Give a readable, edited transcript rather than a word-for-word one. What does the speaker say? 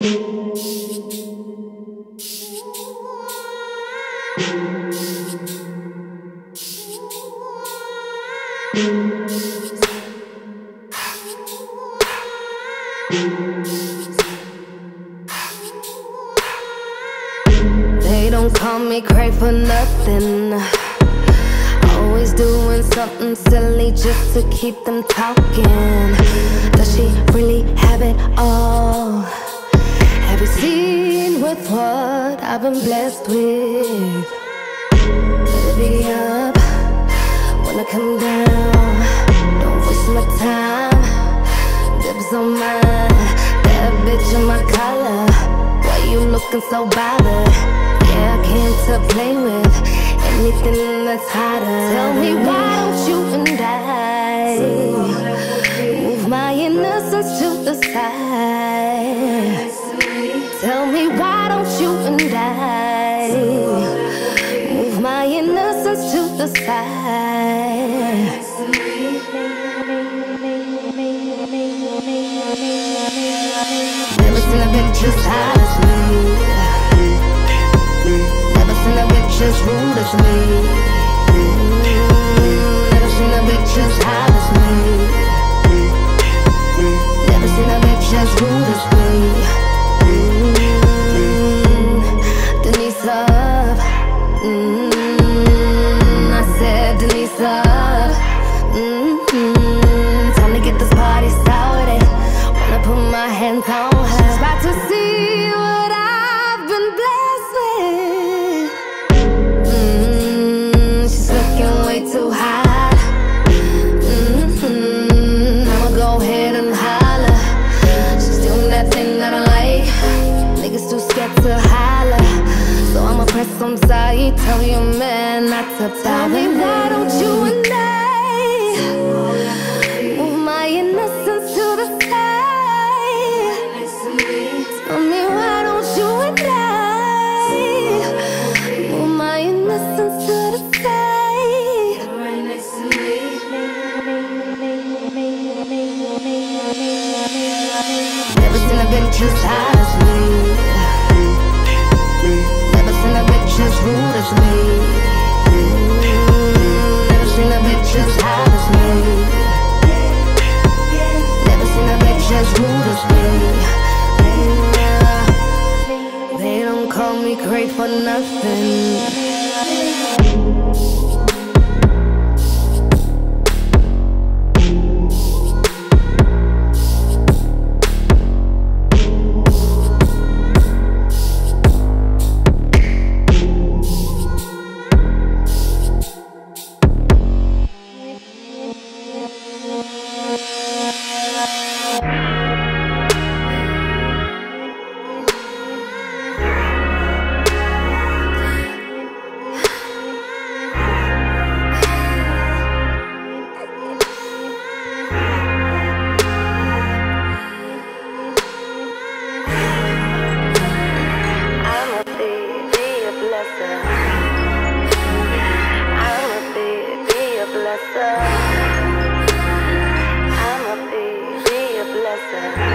They don't call me cray for nothing. Always doing something silly just to keep them talking. Does she really have it all? Have you seen with what I've been blessed with? Be up when I come down. Don't waste my time. Dibs on mine. That bitch in my collar. Why you looking so bothered? Yeah, I can't play with anything that's hotter. Tell me why don't you and I move my innocence to the side? Tell me why don't you and I move my innocence to the side? Never seen a bitch as hot as me. Never seen a bitch as rude as me. Never seen a bitch as hot as me. Never seen a bitch as rude as me. Denise up, I said Denise up, time to get this party started. Wanna put my hands on her. She's about to see what I've been blessed with. She's looking way too hot. I'ma go ahead and holler. She's doing that thing that I too scared to holler, so I'ma press some side. Tell your man not to tell me why don't you and I move my innocence to the side? Tell me why don't you and I move my innocence to the side? Right next to me. Never seen a bitch as hot as me. As rude as me. Never seen a bitch as hot as me. Never seen a bitch as rude as me. They don't call me cray for nothing. I'm a blessing.